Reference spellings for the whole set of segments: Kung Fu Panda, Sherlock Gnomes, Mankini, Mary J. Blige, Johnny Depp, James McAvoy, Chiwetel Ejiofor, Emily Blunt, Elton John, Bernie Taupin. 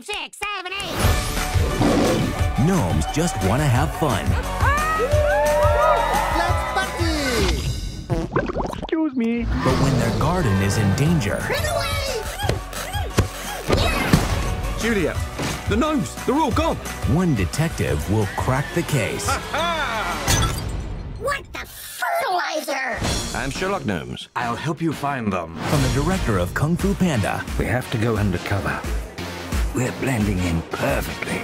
5, 6, 7, 8. Gnomes just want to have fun. Let's party! Excuse me. But when their garden is in danger... Run away! Yeah! Julia, the gnomes, they're all gone. One detective will crack the case. What the fertilizer? I'm Sherlock Gnomes. I'll help you find them. From the director of Kung Fu Panda. We have to go undercover. We're blending in perfectly.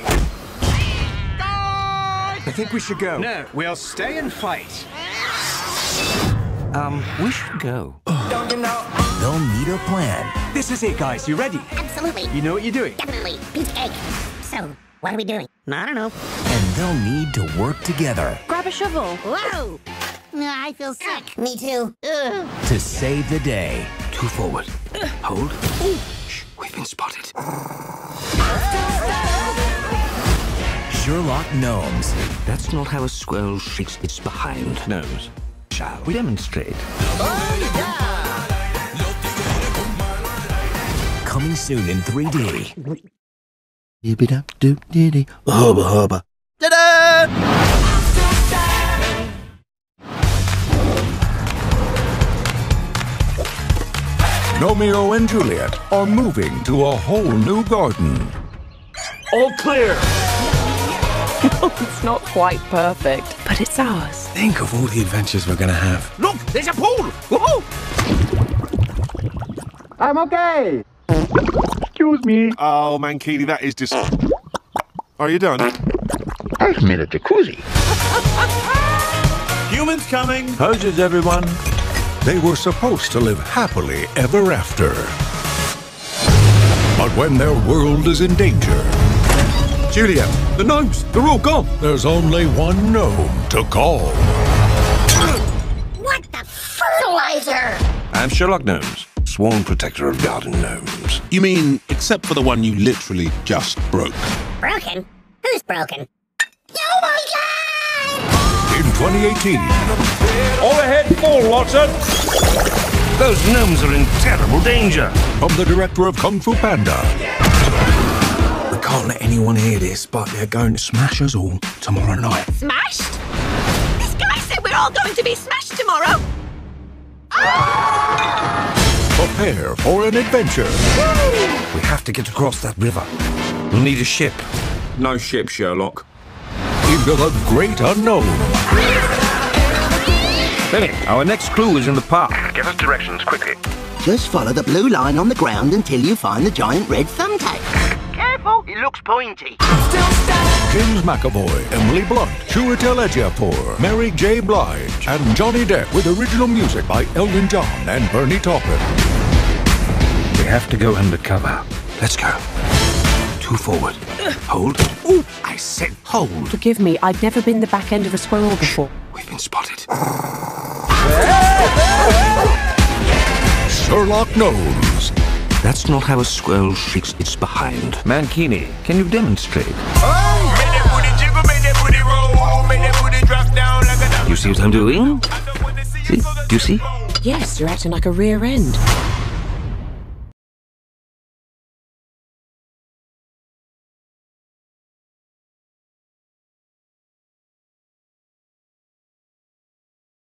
I think we should go. No, we'll stay and fight. We should go. Don't you know? They'll need a plan. This is it, guys. You ready? Absolutely. You know what you're doing? Definitely. Beat egg. So, what are we doing? I don't know. And they'll need to work together. Grab a shovel. Whoa! I feel sick. Me too. Ugh. To save the day. 2 forward. Hold. Ooh. Shh, we've been spotted. Sherlock Gnomes. That's not how a squirrel shakes its behind. Gnomes. Shall we demonstrate? Coming soon in 3D. Ta-da! Romeo and Juliet are moving to a whole new garden. All clear! It's not quite perfect, but it's ours. Think of all the adventures we're gonna have. Look, there's a pool! Woohoo! I'm okay! Excuse me. Oh, Mankini, that is disgusting. Are you done? I've made a jacuzzi. Humans coming. Hoses, everyone. They were supposed to live happily ever after. But when their world is in danger... Julia, the gnomes, they're all gone. There's only one gnome to call. What the fertilizer? I'm Sherlock Gnomes. Sworn protector of garden gnomes. You mean, except for the one you literally just broke. Broken? Who's broken? Oh my God! In 2018... All ahead, full, Watson! Those gnomes are in terrible danger. From the director of Kung Fu Panda. We can't let anyone hear this, but they're going to smash us all tomorrow night. Smashed? This guy said we're all going to be smashed tomorrow. Oh! Prepare for an adventure. We have to get across that river. We'll need a ship. No ship, Sherlock. Into the great unknown. Philip, our next clue is in the park. Give us directions quickly. Just follow the blue line on the ground until you find the giant red thumbtack. Careful, it looks pointy. James McAvoy, Emily Blunt, Chiwetel Ejiofor, Mary J. Blige, and Johnny Depp with original music by Elton John and Bernie Taupin. We have to go undercover. Let's go. 2 forward. Hold. Ooh, I said hold. Forgive me, I've never been the back end of a squirrel before. We've been spotted. Sherlock Gnomes. That's not how a squirrel shakes its behind. Mankini, can you demonstrate? You see what I'm doing? See? Do you see? Yes, you're acting like a rear end.